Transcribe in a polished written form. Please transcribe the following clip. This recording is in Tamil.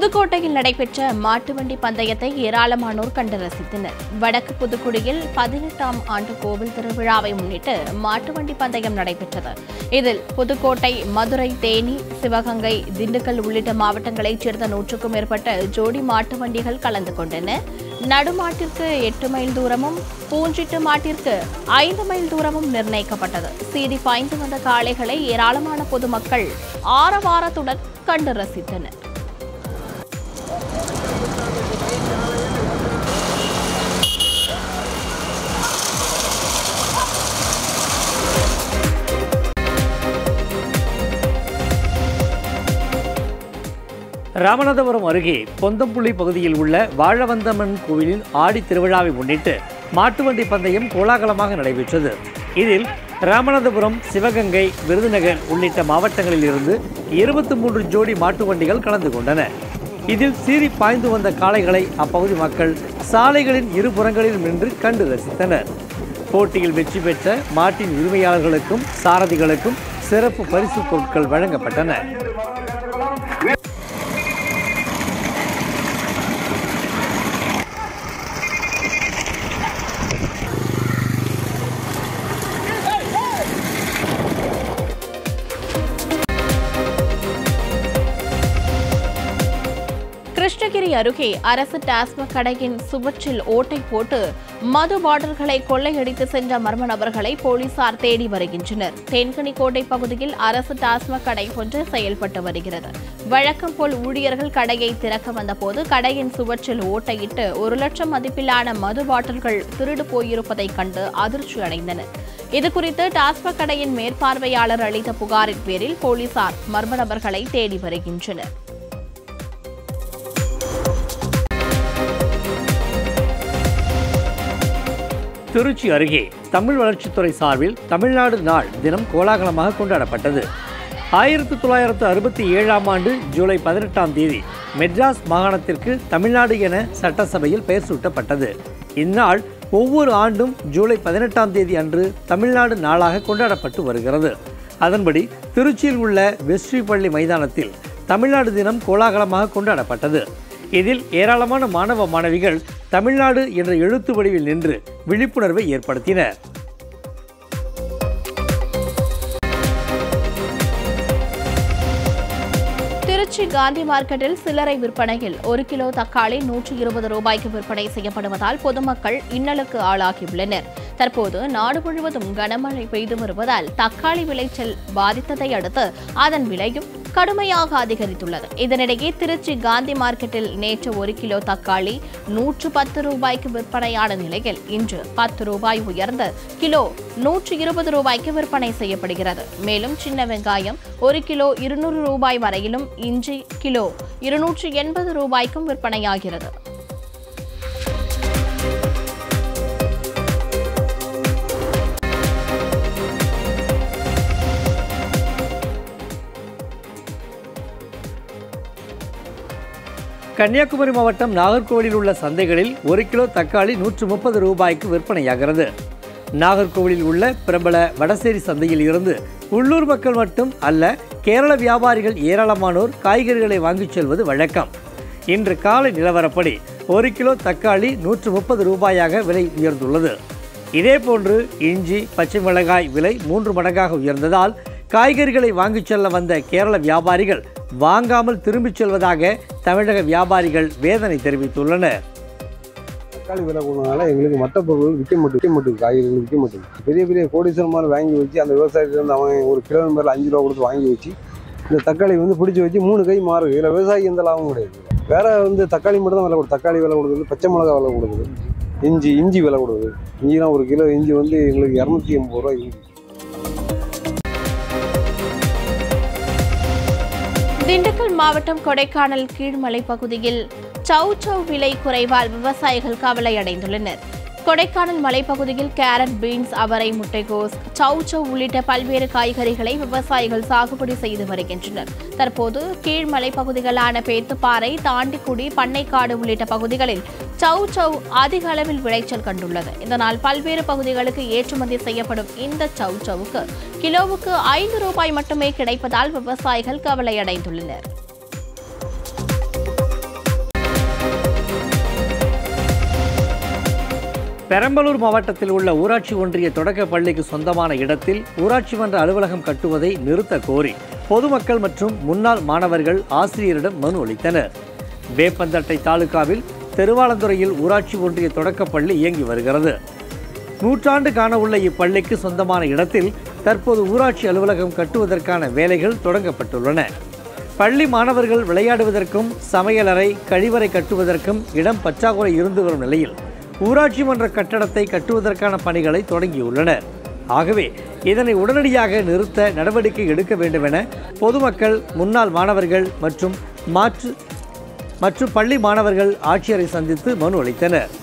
புதுக்கோட்டையில் நடைபெற்ற மாட்டுவண்டி பந்தயத்தை ஏராளமானோர் கண்டு ரசித்தனர். வடக்கு புதுக்குடியில் 18ஆம் ஆண்டு கோவில் திருவிழாவை முன்னிட்டு மாட்டுவண்டி பந்தயம் நடைபெற்றது. இதில் புதுக்கோட்டை, மதுரை, தேனி, சிவகங்கை, திண்டுக்கல் உள்ளிட்ட மாவட்டங்களைச் சேர்ந்த 100க்கும் மேற்பட்ட ஜோடி மாட்டு வண்டிகள் கலந்து கொண்டன. நடுமாட்டிற்கு 8 மைல் தூரமும் பூஞ்சிட்டு மாட்டிற்கு 5 மைல் தூரமும் நிர்ணயிக்கப்பட்டது. சீடி பாய்ந்து வந்த காளைகளை ஏராளமான பொதுமக்கள் ஆரவாரத்துடன் கண்டு ரசித்தனர். ராமநாதபுரம் அருகே பொந்தம்புள்ளி பகுதியில் உள்ள வாழவந்தம்மன் கோவிலில் ஆடி திருவிழாவை முன்னிட்டு மாட்டுவண்டி பந்தயம் கோலாகலமாக நடைபெற்றது. இதில் ராமநாதபுரம், சிவகங்கை, விருதுநகர் உள்ளிட்ட மாவட்டங்களில் இருந்து 23 ஜோடி மாட்டு வண்டிகள் கலந்து கொண்டன. இதில் சீறி பாய்ந்து வந்த காளைகளை அப்பகுதி மக்கள் சாலைகளின் இருபுறங்களில் நின்று கண்டு ரசித்தனர். போட்டியில் வெற்றி பெற்ற மாட்டின் உரிமையாளர்களுக்கும் சாரதிகளுக்கும் சிறப்பு பரிசு பொருட்கள் வழங்கப்பட்டன. கிருஷ்ணகிரி அருகே அரசு டாஸ்மாக் கடையின் சுவற்றில் ஓட்டை போட்டு மது பாட்டில்களை கொள்ளையடித்து சென்ற மர்ம நபர்களை போலீசார் தேடி வருகின்றனர். தென்கனிக்கோட்டை பகுதியில் அரசு டாஸ்மாக் கடை ஒன்று செயல்பட்டு வருகிறது. வழக்கம் போல் ஊழியர்கள் கடையை திறக்க வந்தபோது கடையின் சுவற்றில் ஓட்டையிட்டு 1 லட்சம் மதிப்பிலான மது பாட்டில்கள் திருடு போயிருப்பதை கண்டு அதிர்ச்சி அடைந்தனர். இதுகுறித்து டாஸ்மாக் கடையின் மேற்பார்வையாளர் அளித்த புகாரின் பேரில் போலீசார் மர்ம நபர்களை தேடி வருகின்றனர். திருச்சி அருகே தமிழ் வளர்ச்சித்துறை சார்பில் தமிழ்நாடு நாள் தினம் கோலாகலமாக கொண்டாடப்பட்டது. 1967ஆம் ஆண்டு ஜூலை 18ஆம் தேதி மெட்ராஸ் மாகாணத்திற்கு தமிழ்நாடு என சட்டசபையில் பெயர் சூட்டப்பட்டது. இந்நாள் ஒவ்வொரு ஆண்டும் ஜூலை 18ஆம் தேதி அன்று தமிழ்நாடு நாளாக கொண்டாடப்பட்டு வருகிறது. அதன்படி திருச்சியில் உள்ள வெஸ்ட்ரி பள்ளி மைதானத்தில் தமிழ்நாடு தினம் கோலாகலமாக கொண்டாடப்பட்டது. இதில் ஏராளமான மாணவ மாணவிகள் தமிழ்நாடு என்ற எழுத்து வடிவில் நின்று விழிப்புணர்வை ஏற்படுத்தினர். திருச்சி காந்தி மார்க்கெட்டில் சில்லறை விற்பனையில் 1 கிலோ தக்காளி 120 ரூபாய்க்கு விற்பனை செய்யப்படுவதால் பொதுமக்கள் இன்னலுக்கு ஆளாகியுள்ளனர். தற்போது நாடு முழுவதும் கனமழை பெய்து வருவதால் தக்காளி விளைச்சல் பாதித்ததை அடுத்து அதன் விலையும் கடுமையாக அதிகரித்துள்ளது. இதனிடையே திருச்சி காந்தி மார்க்கெட்டில் நேற்று 1 கிலோ தக்காளி 110 ரூபாய்க்கு விற்பனையான நிலையில் இன்று 10 ரூபாய் உயர்ந்த கிலோ 120 ரூபாய்க்கு விற்பனை செய்யப்படுகிறது. மேலும் சின்ன வெங்காயம் 1 கிலோ 200 ரூபாய் வரையிலும் இஞ்சி கிலோ 280 ரூபாய்க்கும் விற்பனையாகிறது. கன்னியாகுமரி மாவட்டம் நாகர்கோவிலில் உள்ள சந்தைகளில் 1 கிலோ தக்காளி 130 ரூபாய்க்கு விற்பனையாகிறது. நாகர்கோவிலில் உள்ள பிரபல வடசேரி சந்தையில் இருந்து உள்ளூர் மக்கள் மட்டும் அல்ல, கேரள வியாபாரிகள் ஏராளமானோர் காய்கறிகளை வாங்கிச் செல்வது வழக்கம். இன்று காலை நிலவரப்படி 1 கிலோ தக்காளி 130 ரூபாயாக விலை உயர்ந்துள்ளது. இதேபோன்று இஞ்சி, பச்சை மிளகாய் விலை 3 மடங்காக உயர்ந்ததால் காய்கறிகளை வாங்கிச் செல்ல வந்த கேரள வியாபாரிகள் வாங்காமல் திரும்பிச் செல்வதாக தமிழக வியாபாரிகள் வேதனை தெரிவித்துள்ளனர். தக்காளி விலை போனதுனால எங்களுக்கு மற்ற பொருள் விற்க மாட்டேங்குது, காய்கறிகள் விற்க மாட்டேங்குது. பெரிய பெரிய கோடீஸ்வரன் மாதிரி வாங்கி வச்சு அந்த விவசாயிகிட்டேருந்து அவன் 1 கிலோ 5 ரூபா கொடுத்து வாங்கி வச்சு இந்த தக்காளி பிடிச்சி வச்சு 3 கை மாறுது. இதில் விவசாயிக்கு எந்த லாபமும் கிடையாது. வேற தக்காளி மட்டும் தான் விலை கொடுக்குது. தக்காளி விலை கொடுக்குது, பச்சை மிளகா விலை கொடுக்குது, இஞ்சி விலை கொடுக்குது. இஞ்சினா 1 கிலோ இஞ்சி எங்களுக்கு 280 ரூபா. திண்டுக்கல் மாவட்டம் கொடைக்கானல் கீழ்மலை பகுதியில் சவ் சவ் விலை குறைவால் விவசாயிகள் கவலை அடைந்துள்ளனர். கொடைக்கானல் மலைப்பகுதியில் கேரட், பீன்ஸ், அவரை, முட்டைகோஸ், சவ் சவ் உள்ளிட்ட பல்வேறு காய்கறிகளை விவசாயிகள் சாகுபடி செய்து வருகின்றனர். தற்போது கீழ்மலை பகுதிகளான பேத்துப்பாறை, தாண்டிக்குடி, பண்ணைக்காடு உள்ளிட்ட பகுதிகளில் சவ் சவ் அதிக அளவில் விளைச்சல் கண்டுள்ளது. இதனால் பல்வேறு பகுதிகளுக்கு ஏற்றுமதி செய்யப்படும் இந்த சவ் சவுக்கு கிலோவுக்கு 5 ரூபாய் மட்டுமே கிடைப்பதால் விவசாயிகள் கவலையடைந்துள்ளனர். பெரம்பலூர் மாவட்டத்தில் உள்ள ஊராட்சி ஒன்றிய தொடக்க பள்ளிக்கு சொந்தமான இடத்தில் ஊராட்சி மன்ற அலுவலகம் கட்டுவதை நிறுத்த கோரி பொதுமக்கள் மற்றும் முன்னாள் மாணவர்கள் ஆசிரியரிடம் மனு அளித்தனர். வேப்பந்தட்டை தாலுகாவில் திருவாளந்துறையில் ஊராட்சி ஒன்றிய தொடக்கப் பள்ளி இயங்கி வருகிறது. நூற்றாண்டு காணவுள்ள இப்பள்ளிக்கு சொந்தமான இடத்தில் தற்போது ஊராட்சி அலுவலகம் கட்டுவதற்கான வேலைகள் தொடங்கப்பட்டுள்ளன. பள்ளி மாணவர்கள் விளையாடுவதற்கும் சமையலறை கழிவறை கட்டுவதற்கும் இடம் பற்றாக்குறை இருந்து வரும் நிலையில் ஊராட்சி மன்ற கட்டடத்தை கட்டுவதற்கான பணிகளை தொடங்கியுள்ளனர். ஆகவே இதனை உடனடியாக நிறுத்த நடவடிக்கை எடுக்க வேண்டுமென பொதுமக்கள் முன்னாள் மாணவர்கள் மற்றும் பள்ளி மாணவர்கள் ஆட்சியரை சந்தித்து மனு அளித்தனர்.